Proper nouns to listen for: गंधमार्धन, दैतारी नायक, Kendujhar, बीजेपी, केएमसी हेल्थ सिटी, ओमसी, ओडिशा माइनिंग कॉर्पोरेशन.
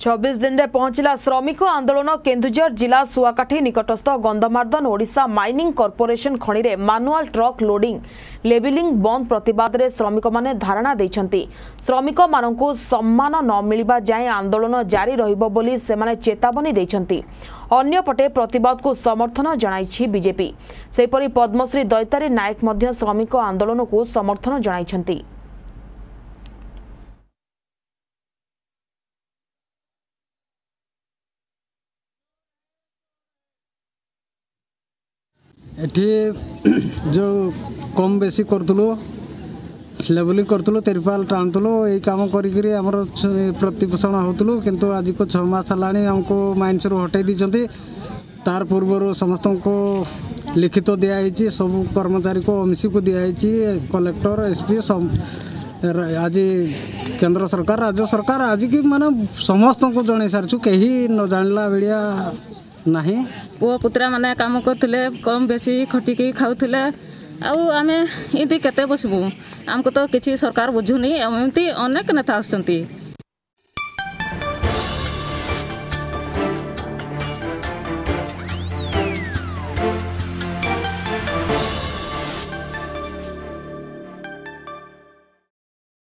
26 दिन रे पहुंचला श्रमिक आंदोलन केन्दुझर जिला सुआकाठी निकटस्थ गंधमार्धन ओडिशा माइनिंग कॉर्पोरेशन खणी रे मैनुअल ट्रक लोडिंग लेबलिंग बंद प्रतिवाद रे श्रमिक माने धारणा दैछंती। श्रमिक माननकू सम्मान न मिलिबा जाय आंदोलन जारी रहिबो बोली से माने चेतावनी दैछंती। अन्य पटे प्रतिवाद को समर्थन जणाइछि बीजेपी। सेहि परि पद्मश्री दैतारी नायक मध्य श्रमिक आंदोलन को समर्थन जणाइछंती। एटी जो कम बेसी करूँ लेबलिंग करूँ तिरपाल टाणुलु यही कम कर प्रतिपोषण होतलु किंतु आज को छमास है आमको माइनस रु हटे दीचंती। तार पूर्व समस्त को लिखित तो दिखाई सब कर्मचारी को ओमसी को दिखाई कलेक्टर एसपी आज केंद्र सरकार राज्य सरकार आज की माने समस्त को जन सारी कहीं न जानला भाया नहीं पुआ पुतरा माने काम करते कम बेसी खटिकी खाऊले आमे इति केते बसबू आमको तो किसी सरकार बुझुनी एमती अनेक नेता आसुंती।